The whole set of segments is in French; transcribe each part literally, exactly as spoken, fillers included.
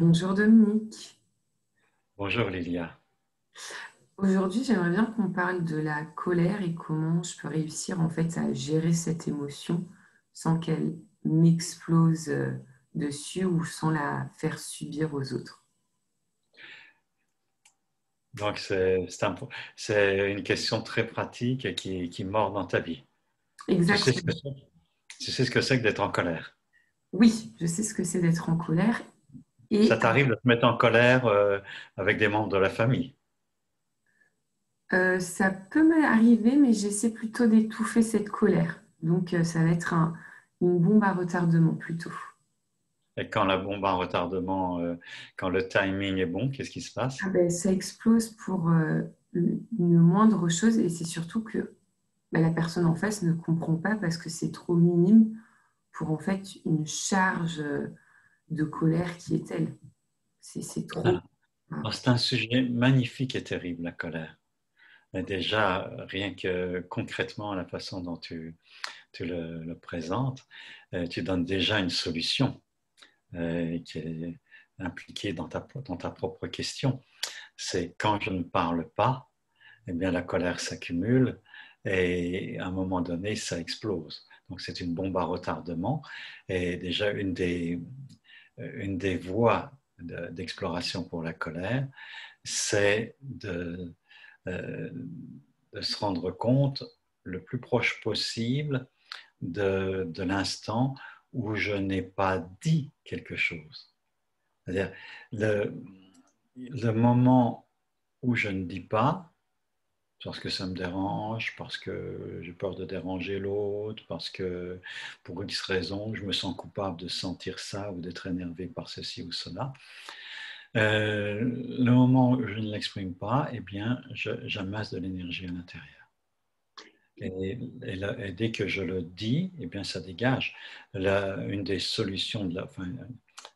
Bonjour Dominique. Bonjour Lilia. Aujourd'hui, j'aimerais bien qu'on parle de la colère et comment je peux réussir en fait à gérer cette émotion sans qu'elle m'explose dessus ou sans la faire subir aux autres. Donc c'est, c'est, un, c'est une question très pratique et qui, qui mord dans ta vie. Exactement. Tu sais ce que c'est, tu sais ce que c'est que d'être en colère? Oui, je sais ce que c'est d'être en colère. Et ça t'arrive de te mettre en colère euh, avec des membres de la famille? euh, Ça peut m'arriver, mais j'essaie plutôt d'étouffer cette colère. Donc, euh, ça va être un, une bombe à retardement plutôt. Et quand la bombe à retardement, euh, quand le timing est bon, qu'est-ce qui se passe? ah ben, Ça explose pour euh, une moindre chose et c'est surtout que ben, la personne en face ne comprend pas parce que c'est trop minime pour en fait une charge... Euh, de colère qui est telle. C'est, c'est trop. Ah. Alors, c'est un sujet magnifique et terrible, la colère. Mais déjà, rien que concrètement, la façon dont tu, tu le, le présentes, tu donnes déjà une solution euh, qui est impliquée dans ta, dans ta propre question. C'est quand je ne parle pas, eh bien, la colère s'accumule et à un moment donné, ça explose. Donc, c'est une bombe à retardement et déjà une des... Une des voies d'exploration pour la colère, c'est de, euh, de se rendre compte le plus proche possible de, de l'instant où je n'ai pas dit quelque chose. C'est-à-dire le, le moment où je ne dis pas, parce que ça me dérange, parce que j'ai peur de déranger l'autre, parce que pour X raison, je me sens coupable de sentir ça ou d'être énervé par ceci ou cela. Euh, le moment où je ne l'exprime pas, eh bien, je, j'amasse de l'énergie à l'intérieur. Et, et, là, et dès que je le dis, eh bien, ça dégage. La, une des solutions, de la, enfin,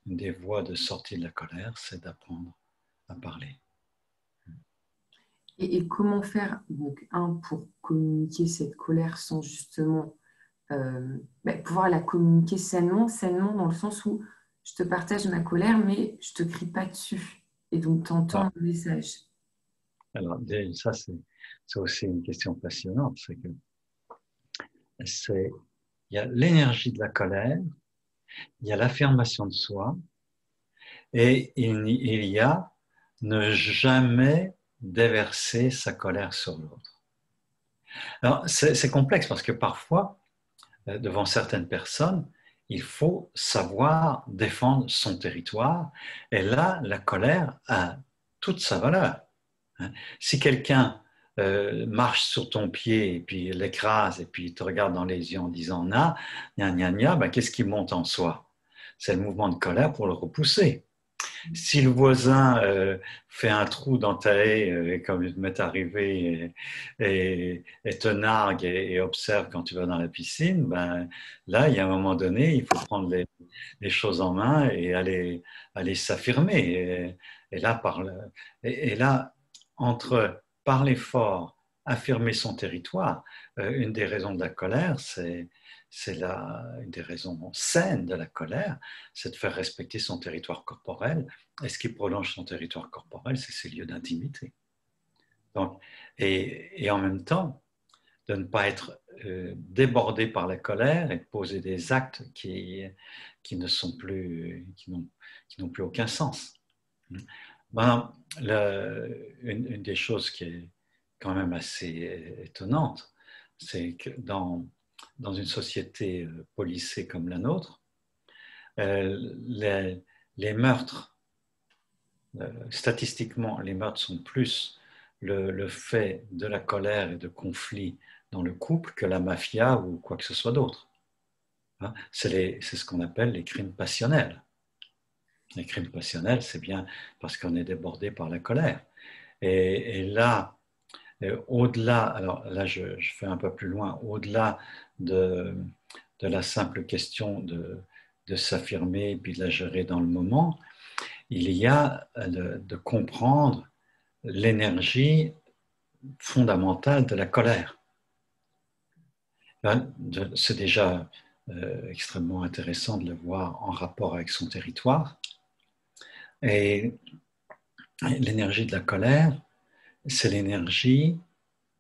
une des voies de sortie de la colère, c'est d'apprendre à parler. Et, et comment faire, donc, un, pour communiquer cette colère sans justement euh, ben, pouvoir la communiquer sainement, sainement dans le sens où je te partage ma colère, mais je ne te crie pas dessus. Et donc, tu entends le message. Alors, ça, c'est, c'est aussi une question passionnante. C'est que c'est, il y a l'énergie de la colère, il y a l'affirmation de soi, et il, il y a ne jamais déverser sa colère sur l'autre. Alors, c'est, c'est complexe parce que parfois, devant certaines personnes, il faut savoir défendre son territoire. Et là, la colère a toute sa valeur. Si quelqu'un euh, marche sur ton pied et puis l'écrase et puis te regarde dans les yeux en disant « na, gna gna gna », ben, qu'est-ce qui monte en soi? C'est le mouvement de colère pour le repousser. Si le voisin euh, fait un trou dans ta haie, euh, comme il m'est arrivé, et, et, et te nargue et, et observe quand tu vas dans la piscine, ben, là, il y a un moment donné, il faut prendre les, les choses en main et aller, aller s'affirmer. Et, et, là, par le, et, et là, entre parler fort, affirmer son territoire, euh, une des raisons de la colère, c'est... C'est la, une des raisons saines de la colère, c'est de faire respecter son territoire corporel. Et ce qui prolonge son territoire corporel, c'est ses lieux d'intimité. Donc, et, et en même temps, de ne pas être euh, débordé par la colère et de poser des actes qui, qui, ne sont plus, qui, n'ont, qui n'ont plus aucun sens. Ben, le, une, une des choses qui est quand même assez étonnante, c'est que dans... dans une société policée comme la nôtre, euh, les, les meurtres, euh, statistiquement, les meurtres sont plus le, le fait de la colère et de conflits dans le couple que la mafia ou quoi que ce soit d'autre. Hein? C'est, les, c'est ce qu'on appelle les crimes passionnels. Les crimes passionnels, c'est bien parce qu'on est débordé par la colère. Et, et là, et au-delà, alors là je, je fais un peu plus loin, au-delà de, de la simple question de, de s'affirmer et puis de la gérer dans le moment, il y a le, de comprendre l'énergie fondamentale de la colère. C'est déjà euh, extrêmement intéressant de le voir en rapport avec son territoire. Et l'énergie de la colère, c'est l'énergie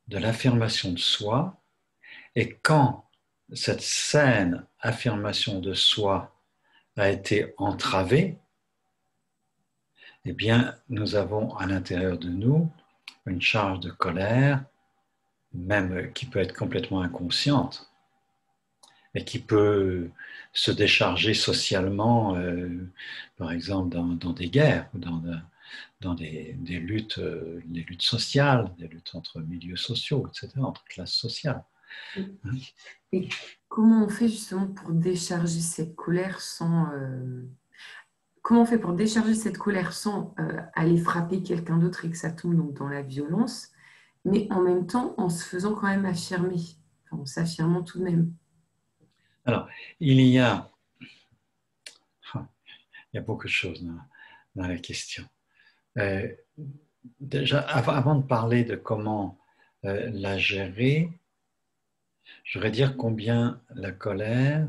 de l'affirmation de soi. Et quand cette saine affirmation de soi a été entravée, eh bien, nous avons à l'intérieur de nous une charge de colère, même qui peut être complètement inconsciente et qui peut se décharger socialement, euh, par exemple dans, dans des guerres ou dans, dans des, des, luttes, euh, des luttes sociales, des luttes entre milieux sociaux, et cetera, entre classes sociales. Et comment on fait justement pour décharger cette colère sans... Euh, comment on fait pour décharger cette colère sans euh, aller frapper quelqu'un d'autre et que ça tombe donc dans la violence, mais en même temps en se faisant quand même affirmer, enfin, en s'affirmant tout de même? Alors, il y a, il y a beaucoup de choses dans, dans la question. Euh, déjà, avant, avant de parler de comment euh, la gérer, je voudrais dire combien la colère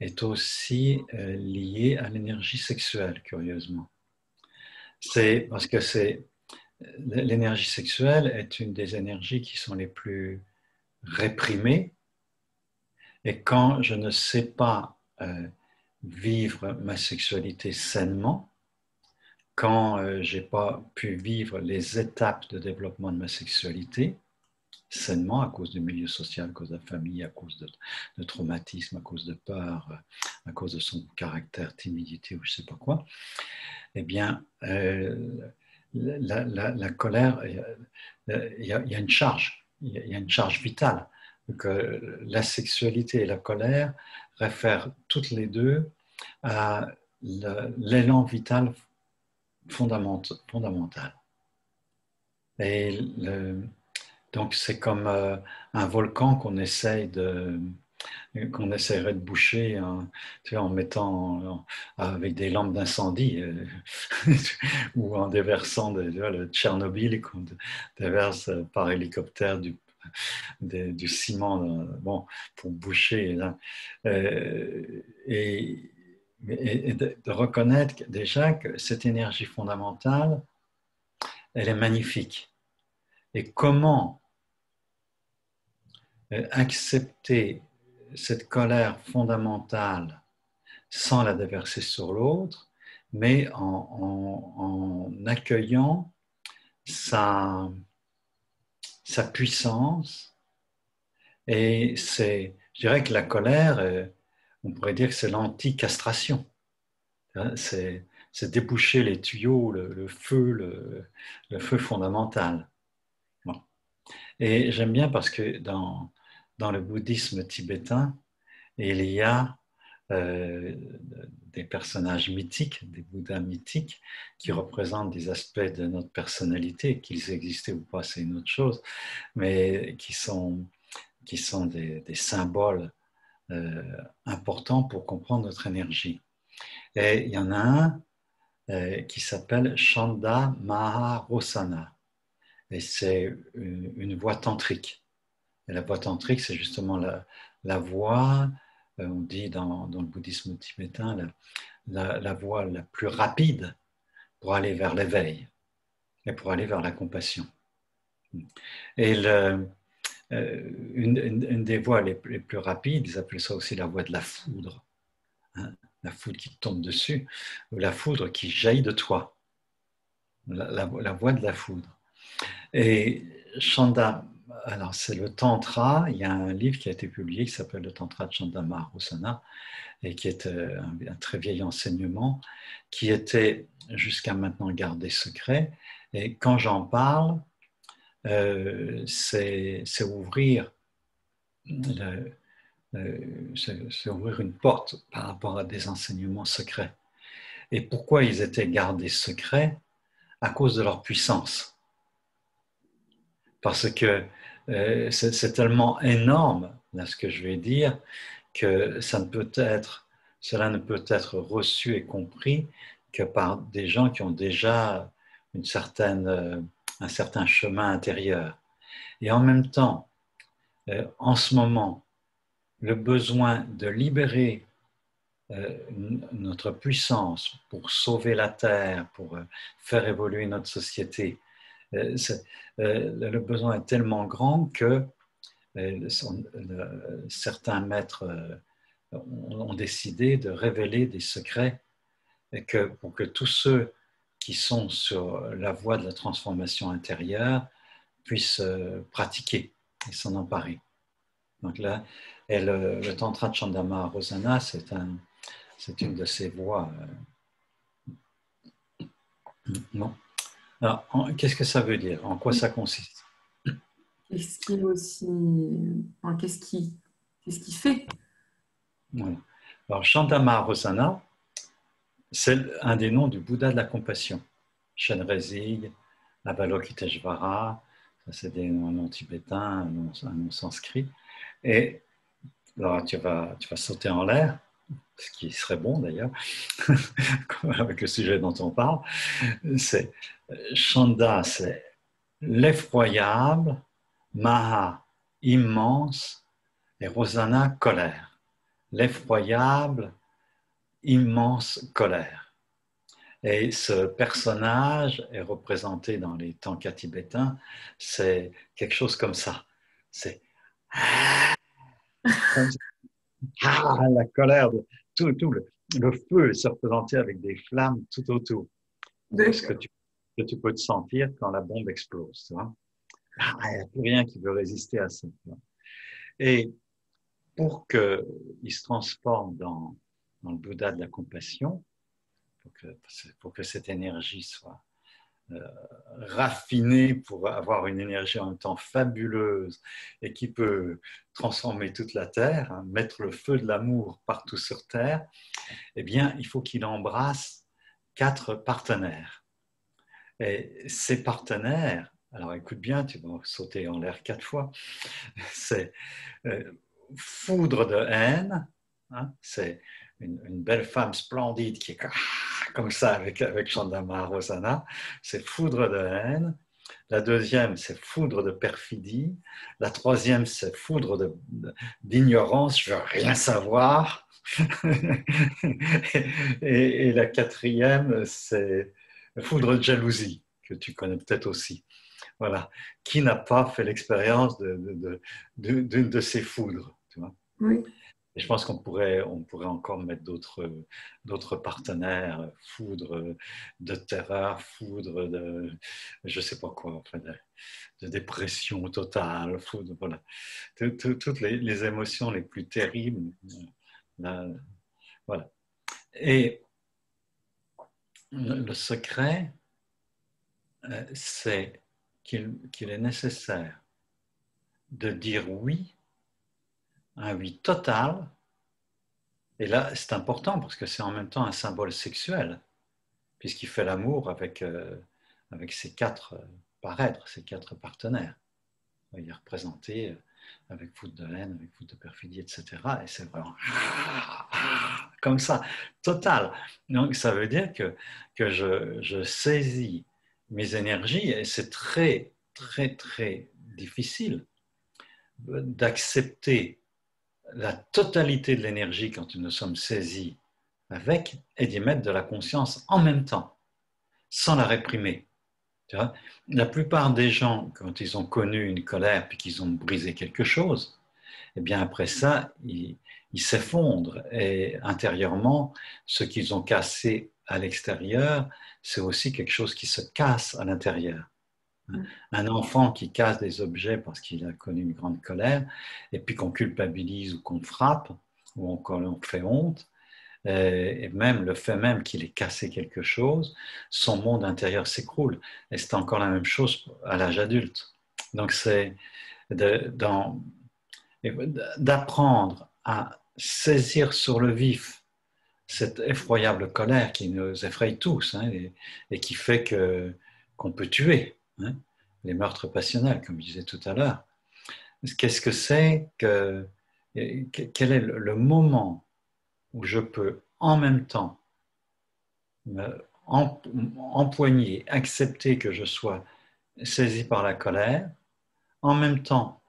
est aussi euh, liée à l'énergie sexuelle, curieusement. C'est parce que c'est, l'énergie sexuelle est une des énergies qui sont les plus réprimées. Et quand je ne sais pas euh, vivre ma sexualité sainement, quand euh, je n'ai pas pu vivre les étapes de développement de ma sexualité sainement, à cause du milieu social, à cause de la famille, à cause de, de traumatisme, à cause de peur, à cause de son caractère, timidité ou je ne sais pas quoi, eh bien, euh, la, la, la colère, il y, y a une charge, il y, y a une charge vitale. Donc, euh, la sexualité et la colère réfèrent toutes les deux à le, l'élan vital fondamental. fondamental. Et le, donc, c'est comme euh, un volcan qu'on essaye de, qu'on essaierait de boucher, hein, tu vois, en mettant en, avec des lampes d'incendie euh, ou en déversant de, tu vois, le Tchernobyl qu'on déverse par hélicoptère du De, du ciment bon, pour boucher euh, et, et, et de, de reconnaître déjà que cette énergie fondamentale, elle est magnifique. Et comment accepter cette colère fondamentale sans la déverser sur l'autre, mais en, en, en accueillant sa sa puissance, et c'est, je dirais que la colère, on pourrait dire que c'est l'anti-castration, c'est, c'est déboucher les tuyaux, le, le feu, le, le feu fondamental. Bon. Et j'aime bien parce que dans, dans le bouddhisme tibétain, il y a euh, des personnages mythiques, des bouddhas mythiques, qui représentent des aspects de notre personnalité, qu'ils existaient ou pas, c'est une autre chose, mais qui sont, qui sont des, des symboles euh, importants pour comprendre notre énergie. Et il y en a un euh, qui s'appelle Chanda Maharosana, et c'est une, une voie tantrique. Et la voie tantrique, c'est justement la, la voie... On dit dans, dans le bouddhisme tibétain la, la, la voie la plus rapide pour aller vers l'éveil et pour aller vers la compassion. Et le, euh, une, une, une des voies les, les plus rapides, ils appellent ça aussi la voie de la foudre, hein, la foudre qui tombe dessus, ou la foudre qui jaillit de toi, la, la, la voie de la foudre. Et Chanda, alors, c'est le Tantra. Il y a un livre qui a été publié qui s'appelle le Tantra de Chanda Maharosana et qui est un, un très vieil enseignement qui était jusqu'à maintenant gardé secret. Et quand j'en parle, euh, c'est, c'est, ouvrir le, le, c'est, c'est ouvrir une porte par rapport à des enseignements secrets. Et pourquoi ils étaient gardés secrets? À cause de leur puissance. Parce que euh, c'est, c'est tellement énorme, là, ce que je vais dire, que ça ne peut être, cela ne peut être reçu et compris que par des gens qui ont déjà une certaine, euh, un certain chemin intérieur. Et en même temps, euh, en ce moment, le besoin de libérer euh, notre puissance pour sauver la Terre, pour euh, faire évoluer notre société. Euh, euh, le besoin est tellement grand que euh, son, le, certains maîtres euh, ont, ont décidé de révéler des secrets et que, pour que tous ceux qui sont sur la voie de la transformation intérieure puissent euh, pratiquer et s'en emparer. Donc là, et le, le Tantra de Chandama Rosana, c'est un, c'est une de ces voies. Bon. Alors, qu'est-ce que ça veut dire? En quoi ça consiste? Qu'est-ce qui aussi, enfin, qu'est-ce qui, qu'est-ce qui fait? Voilà. Alors, Chandama Rosana, c'est un des noms du Bouddha de la compassion. Shenrezig, Avalokiteshvara, ça c'est des noms tibétains, un nom, un nom sanskrit. Et alors, tu vas, tu vas sauter en l'air, ce qui serait bon d'ailleurs, avec le sujet dont on parle. C'est Chanda, c'est l'effroyable, Maha, immense, et Rosana, colère. L'effroyable, immense colère. Et ce personnage est représenté dans les tankas tibétains, c'est quelque chose comme ça. C'est ah, la colère, de, tout, tout le, le feu est représenté avec des flammes tout autour. C'est ce que tu, que tu peux te sentir quand la bombe explose. Tu vois? Ah, il n'y a plus rien qui veut résister à ça. Et pour qu'il se transforme dans, dans le Bouddha de la compassion, pour que, pour que cette énergie soit euh, raffinée, pour avoir une énergie en même temps fabuleuse et qui peut transformer toute la terre, hein, mettre le feu de l'amour partout sur terre, eh bien, il faut qu'il embrasse quatre partenaires. Et ces partenaires, alors écoute bien, tu vas sauter en l'air quatre fois, c'est euh, foudre de haine, hein, c'est Une, une belle femme splendide qui est comme ça avec, avec Chandama Rosana, c'est foudre de haine. La deuxième, c'est foudre de perfidie. La troisième, c'est foudre de, de, d'ignorance, je veux rien savoir. et, et la quatrième, c'est foudre de jalousie, que tu connais peut-être aussi. Voilà. Qui n'a pas fait l'expérience de, de, de, de, d'une de ces foudres, tu vois? Oui. Et je pense qu'on pourrait, on pourrait encore mettre d'autres, d'autres partenaires, foudre de terreur, foudre de je ne sais pas quoi, enfin de, de dépression totale, foudre, voilà. Toutes les, les émotions les plus terribles. Là, voilà. Et le secret, c'est qu'il, qu'il est nécessaire de dire oui, un oui total, et là c'est important parce que c'est en même temps un symbole sexuel, puisqu'il fait l'amour avec, euh, avec ses quatre paraîtres, ses quatre partenaires. Il est représenté avec foudre de haine, avec foudre de perfidie, et cetera. Et c'est vraiment comme ça, total. Donc ça veut dire que, que je, je saisis mes énergies, et c'est très, très, très difficile d'accepter la totalité de l'énergie quand nous sommes saisis avec, et d'y mettre de la conscience en même temps, sans la réprimer. Tu vois, la plupart des gens, quand ils ont connu une colère puis qu'ils ont brisé quelque chose, eh bien après ça, ils, ils s'effondrent. Et intérieurement, ce qu'ils ont cassé à l'extérieur, c'est aussi quelque chose qui se casse à l'intérieur. Un enfant qui casse des objets parce qu'il a connu une grande colère, et puis qu'on culpabilise ou qu'on frappe ou qu'on fait honte, et même le fait même qu'il ait cassé quelque chose, son monde intérieur s'écroule. Et c'est encore la même chose à l'âge adulte. Donc c'est de, dans, d'apprendre à saisir sur le vif cette effroyable colère qui nous effraie tous, hein, et, et qui fait que, qu'on peut tuer. Hein, les meurtres passionnels, comme je disais tout à l'heure. Qu'est-ce que c'est que, quel est le moment où je peux en même temps me empoigner, accepter que je sois saisi par la colère, en même temps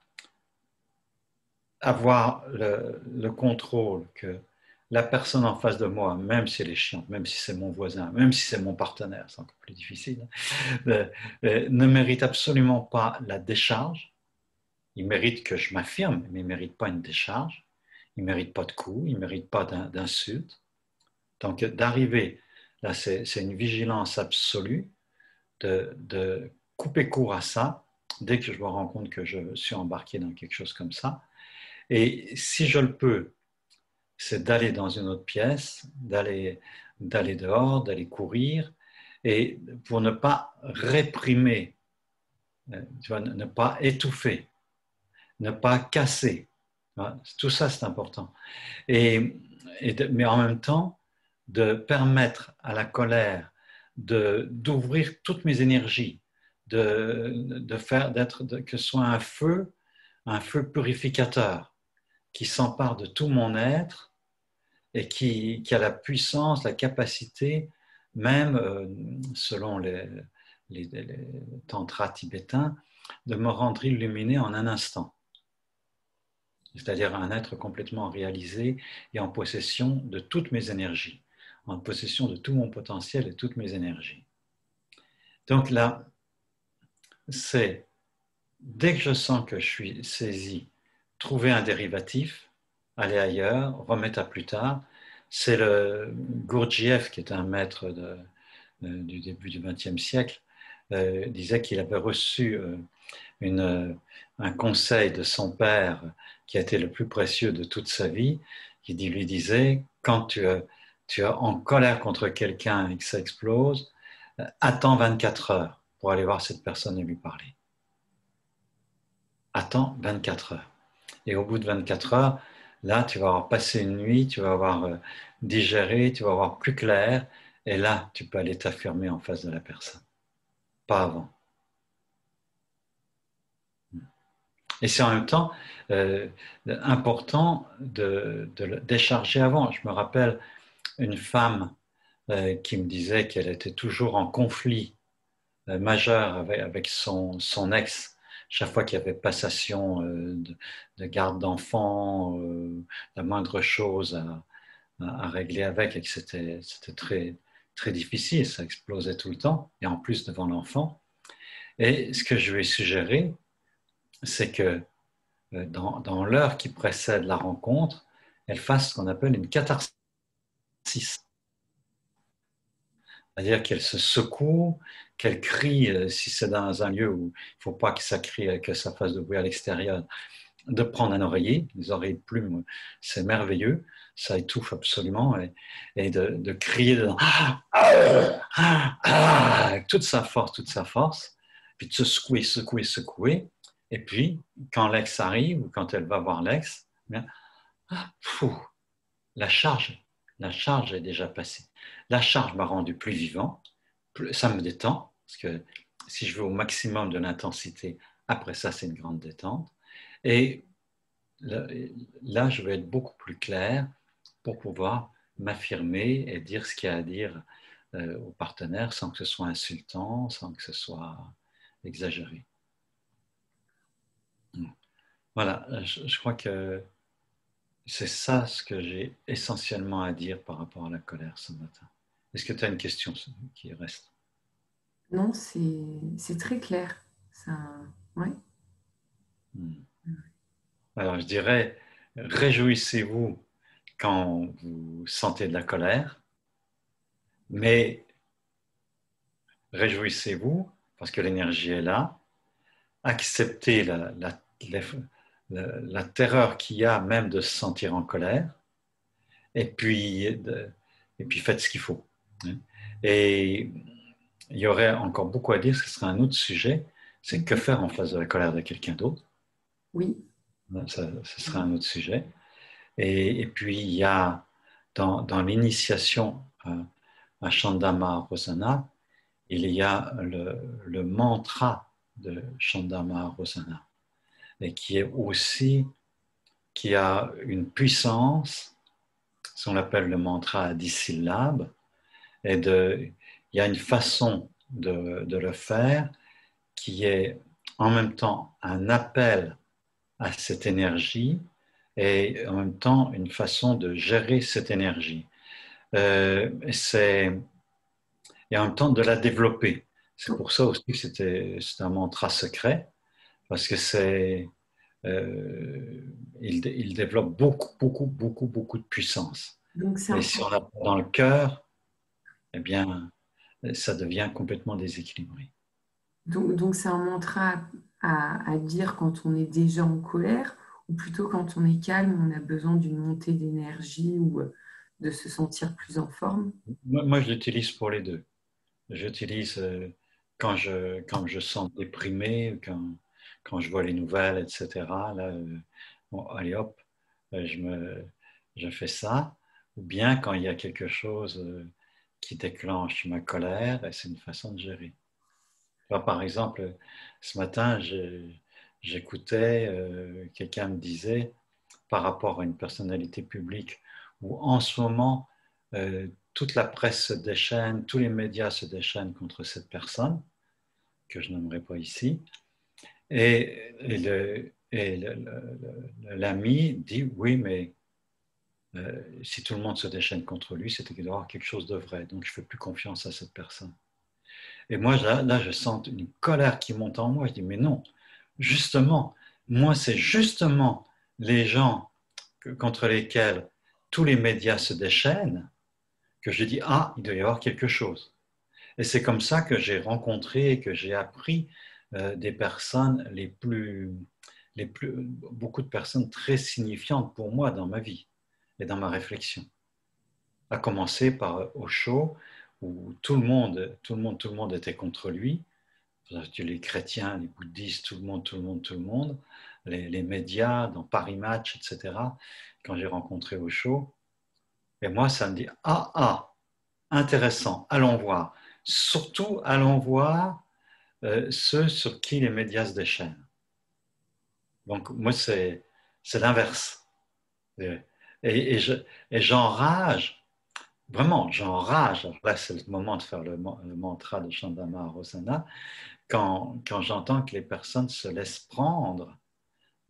avoir le, le contrôle que la personne en face de moi, même si elle est chiante, même si c'est mon voisin, même si c'est mon partenaire, c'est encore plus difficile, hein, ne mérite absolument pas la décharge. Il mérite que je m'affirme, mais il ne mérite pas une décharge. Il ne mérite pas de coups, il ne mérite pas d'insultes. Donc, d'arriver, là, c'est une vigilance absolue de, de couper court à ça, dès que je me rends compte que je suis embarqué dans quelque chose comme ça. Et si je le peux, c'est d'aller dans une autre pièce, d'aller d'aller dehors, d'aller courir, et pour ne pas réprimer, tu vois, ne pas étouffer, ne pas casser. Tout ça, c'est important. Et, et de, mais en même temps, de permettre à la colère de, d'ouvrir toutes mes énergies, de, de faire d'être, de, que ce soit un feu, un feu purificateur qui s'empare de tout mon être et qui, qui a la puissance, la capacité, même euh, selon les, les, les tantras tibétains, de me rendre illuminé en un instant. C'est-à-dire un être complètement réalisé et en possession de toutes mes énergies, en possession de tout mon potentiel et toutes mes énergies. Donc là, c'est, dès que je sens que je suis saisi, trouver un dérivatif, aller ailleurs, remettre à plus tard. C'est le Gurdjieff, qui est un maître de, de, du début du vingtième siècle, euh, disait qu'il avait reçu euh, une, euh, un conseil de son père qui a été le plus précieux de toute sa vie, qui lui disait, quand tu es, tu es en colère contre quelqu'un et que ça explose, euh, attends vingt-quatre heures pour aller voir cette personne et lui parler. Attends vingt-quatre heures. Et au bout de vingt-quatre heures, là, tu vas avoir passé une nuit, tu vas avoir euh, digéré, tu vas avoir plus clair, et là, tu peux aller t'affirmer en face de la personne. Pas avant. Et c'est en même temps euh, important de, de le décharger avant. Je me rappelle une femme euh, qui me disait qu'elle était toujours en conflit euh, majeur avec, avec son, son ex. Chaque fois qu'il y avait passation de, de garde d'enfants, euh, la moindre chose à, à, à régler avec, et que c'était, c'était très, très difficile, ça explosait tout le temps, et en plus devant l'enfant. Et ce que je vais suggérer, c'est que dans, dans l'heure qui précède la rencontre, elle fasse ce qu'on appelle une catharsis. C'est-à-dire qu'elle se secoue, qu'elle crie, euh, si c'est dans un lieu où il ne faut pas que ça crie, que ça fasse de bruit à l'extérieur, de prendre un oreiller, les oreilles de plume, c'est merveilleux, ça étouffe absolument, et, et de, de crier dedans, ah, ah, ah, ah, avec toute sa force, toute sa force, puis de se secouer, secouer, secouer, et puis quand l'ex arrive, ou quand elle va voir l'ex, bien, ah, pfou, la charge, la charge est déjà passée. La charge m'a rendu plus vivant, ça me détend, parce que si je vais au maximum de l'intensité, après ça, c'est une grande détente. Et là, je vais être beaucoup plus clair pour pouvoir m'affirmer et dire ce qu'il y a à dire au partenaire sans que ce soit insultant, sans que ce soit exagéré. Voilà, je crois que c'est ça ce que j'ai essentiellement à dire par rapport à la colère ce matin. Est-ce que tu as une question qui reste? Non, c'est très clair. Ça, ouais. Alors, je dirais, réjouissez-vous quand vous sentez de la colère, mais réjouissez-vous parce que l'énergie est là. Acceptez la... la, la La, la terreur qu'il y a même de se sentir en colère, et puis, de, et puis faites ce qu'il faut. Et il y aurait encore beaucoup à dire, ce serait un autre sujet, c'est que faire en face de la colère de quelqu'un d'autre. Oui. Ça, ce serait un autre sujet. Et, et puis il y a, dans, dans l'initiation à, à Chandamaharosanna, il y a le, le mantra de Chandamaharosanna, et qui est aussi, qui a une puissance, ce qu'on appelle le mantra à dix syllabes, et de, il y a une façon de, de le faire qui est en même temps un appel à cette énergie, et en même temps une façon de gérer cette énergie. Euh, c'est, et en même temps de la développer. C'est pour ça aussi que c'était, c'est un mantra secret, parce que c'est, euh, il, il développe beaucoup, beaucoup, beaucoup, beaucoup de puissance. Donc et si on l'a dans le cœur, eh bien, ça devient complètement déséquilibré. Donc, donc c'est un mantra à, à dire quand on est déjà en colère, ou plutôt quand on est calme, on a besoin d'une montée d'énergie ou de se sentir plus en forme? Moi, moi je l'utilise pour les deux. J'utilise euh, quand, je, quand je sens déprimé, quand, quand je vois les nouvelles, et cetera. Là, euh, bon, allez hop, je, me, je fais ça. Ou bien quand il y a quelque chose euh, qui déclenche ma colère, et c'est une façon de gérer. Là, par exemple, ce matin, je, j'écoutais, euh, quelqu'un me disait, par rapport à une personnalité publique, où en ce moment, euh, toute la presse se déchaîne, tous les médias se déchaînent contre cette personne, que je nommerai pas ici, et, et, le, et le, le, le, l'ami dit, oui, mais euh, si tout le monde se déchaîne contre lui, c'est qu'il doit y avoir quelque chose de vrai, donc je ne fais plus confiance à cette personne. Et moi, là, là, je sens une colère qui monte en moi, je dis, mais non, justement, moi, c'est justement les gens que, contre lesquels tous les médias se déchaînent, que je dis, ah, il doit y avoir quelque chose. Et c'est comme ça que j'ai rencontré et que j'ai appris euh, des personnes les plus, les plus, beaucoup de personnes très signifiantes pour moi dans ma vie et dans ma réflexion. À commencer par Osho, où tout le monde, tout le monde, tout le monde était contre lui. Les chrétiens, les bouddhistes, tout le monde, tout le monde, tout le monde, les, les médias, dans Paris Match, et cetera. Quand j'ai rencontré Osho, et moi, ça me dit, ah, ah, intéressant, allons voir. Surtout, allons voir euh, ceux sur qui les médias se déchaînent. Donc, moi, c'est, c'est l'inverse. Et, et, je, et j'enrage, vraiment, j'enrage. Là, c'est le moment de faire le, le mantra de Chandama Rosana, quand, quand j'entends que les personnes se laissent prendre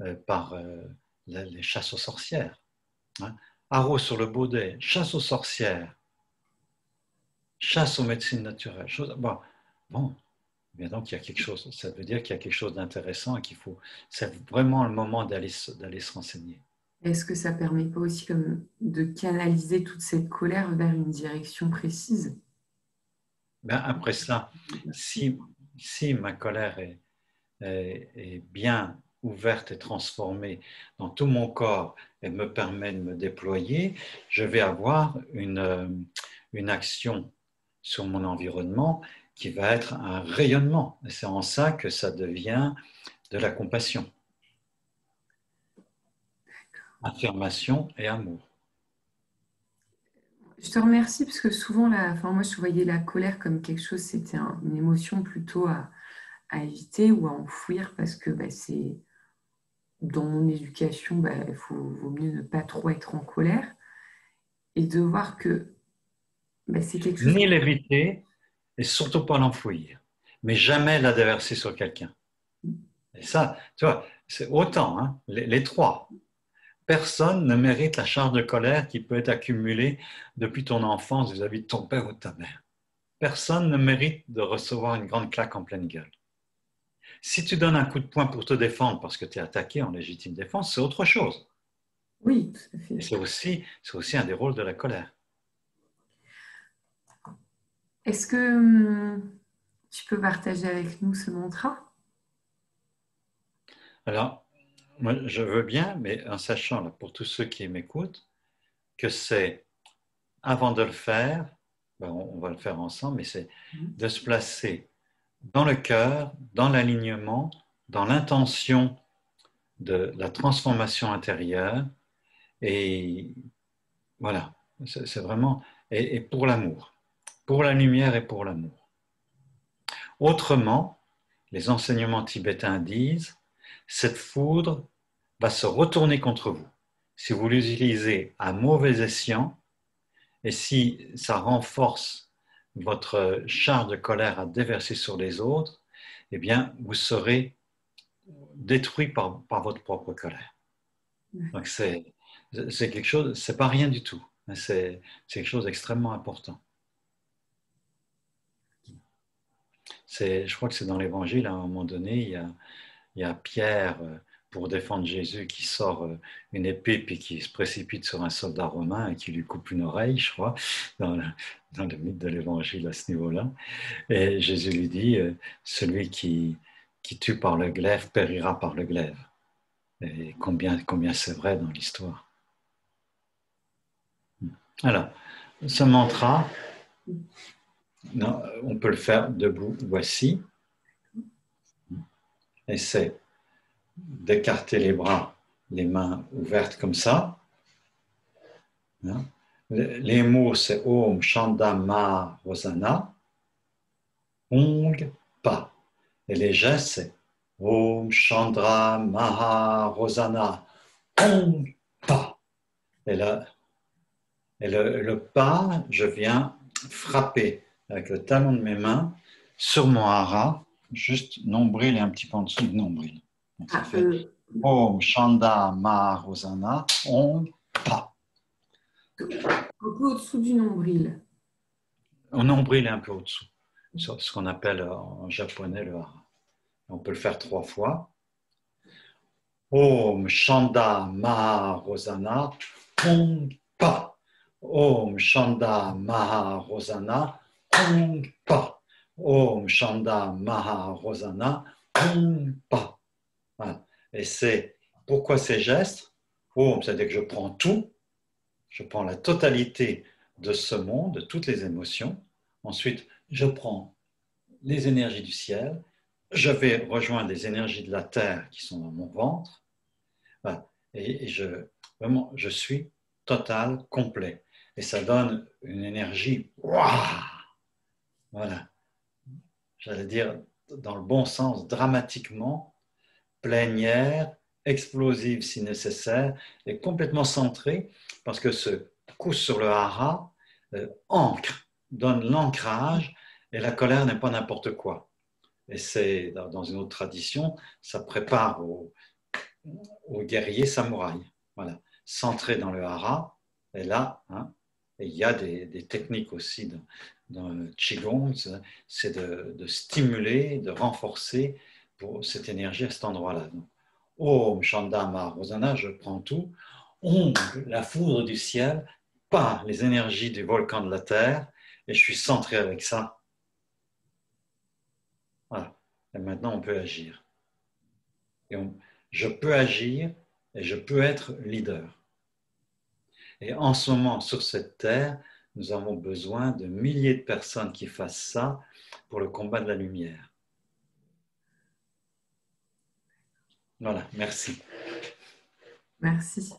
euh, par euh, les, les chasses aux sorcières. Hein. Haro sur le baudet, chasse aux sorcières, chasse aux médecines naturelles. Chose, bon, bon, bien donc il y a quelque chose. Ça veut dire qu'il y a quelque chose d'intéressant et qu'il faut. C'est vraiment le moment d'aller d'aller se renseigner. Est-ce que ça permet pas aussi comme de canaliser toute cette colère vers une direction précise? Ben après ça, si si ma colère est, est, est bien ouverte et transformée dans tout mon corps et me permet de me déployer, je vais avoir une, une action sur mon environnement qui va être un rayonnement. Et c'est en ça que ça devient de la compassion. Affirmation et amour. Je te remercie parce que souvent, la, enfin moi je voyais la colère comme quelque chose, c'était une émotion plutôt à, à éviter ou à enfouir parce que bah, c'est... dans mon éducation, bah, il vaut mieux ne pas trop être en colère et de voir que bah, c'est quelque chose... Ni l'éviter et surtout pas l'enfouir, mais jamais la déverser sur quelqu'un. Et ça, tu vois, c'est autant, hein, les, les trois. Personne ne mérite la charge de colère qui peut être accumulée depuis ton enfance vis-à-vis de ton père ou de ta mère. Personne ne mérite de recevoir une grande claque en pleine gueule. Si tu donnes un coup de poing pour te défendre parce que tu es attaqué en légitime défense, c'est autre chose. Oui, tout à fait. C'est aussi, c'est aussi un des rôles de la colère. Est-ce que tu peux partager avec nous ce mantra? Alors, moi, je veux bien, mais en sachant, là, pour tous ceux qui m'écoutent, que c'est, avant de le faire, ben on, on va le faire ensemble, mais c'est de se placer dans le cœur, dans l'alignement, dans l'intention de la transformation intérieure. Et voilà, c'est vraiment... Et pour l'amour, pour la lumière et pour l'amour. Autrement, les enseignements tibétains disent, cette foudre va se retourner contre vous. Si vous l'utilisez à mauvais escient, et si ça renforce votre charge de colère à déverser sur les autres, eh bien, vous serez détruit par, par votre propre colère. Donc c'est c'est quelque chose, c'est pas rien du tout. C'est c'est quelque chose d'extrêmement important. C'est, je crois que c'est dans l'Évangile, à un moment donné, il y a, il y a Pierre, pour défendre Jésus, qui sort une épée puis qui se précipite sur un soldat romain et qui lui coupe une oreille, je crois, dans le, dans le mythe de l'Évangile à ce niveau-là. Et Jésus lui dit, « Celui qui, qui tue par le glaive périra par le glaive. » Et combien, combien c'est vrai dans l'histoire. Alors, ce mantra... Non, on peut le faire debout ou assis. Et c'est d'écarter les bras, les mains ouvertes comme ça. Les mots, c'est Om Chandama Rosana, Ong Pa. Et les gestes, c'est Om Chandra Maha Rosana, Ong Pa. Et le, et le, le pas, je viens frapper avec le talon de mes mains, sur mon hara, juste nombril et un petit peu en dessous du nombril. Donc ça ah, fait euh, Om Chanda Ma Rosana Om Pa. Un peu au-dessous du nombril. Au nombril et un peu au-dessous. C'est ce qu'on appelle en japonais le hara. On peut le faire trois fois. Om Chanda Ma Rosana Om Pa. Om Chanda Ma Rosana Om Pa. Om Chanda Maha Rosana Om Pa. Voilà. Et c'est pourquoi ces gestes. Om, c'est-à-dire que je prends tout, je prends la totalité de ce monde, de toutes les émotions. Ensuite, je prends les énergies du ciel, je vais rejoindre les énergies de la terre qui sont dans mon ventre. Voilà. Et, et je, vraiment, je suis total, complet. Et ça donne une énergie. Waouh! Voilà, j'allais dire dans le bon sens, dramatiquement, plénière, explosive si nécessaire, et complètement centrée, parce que ce coup sur le hara euh, ancre, donne l'ancrage, et la colère n'est pas n'importe quoi. Et c'est, dans une autre tradition, ça prépare au, au guerrier samouraï. Voilà, centré dans le hara, et là, hein, et il y a des, des techniques aussi dans, dans le Qigong, c'est de, de stimuler, de renforcer pour cette énergie à cet endroit-là. Donc, Om Chandama Rosana, je prends tout. Om, la foudre du ciel, pas les énergies du volcan de la terre, et je suis centré avec ça. Voilà. Et maintenant, on peut agir. Et on, je peux agir et je peux être leader. Et en ce moment, sur cette terre, nous avons besoin de milliers de personnes qui fassent ça pour le combat de la lumière. Voilà, merci. Merci.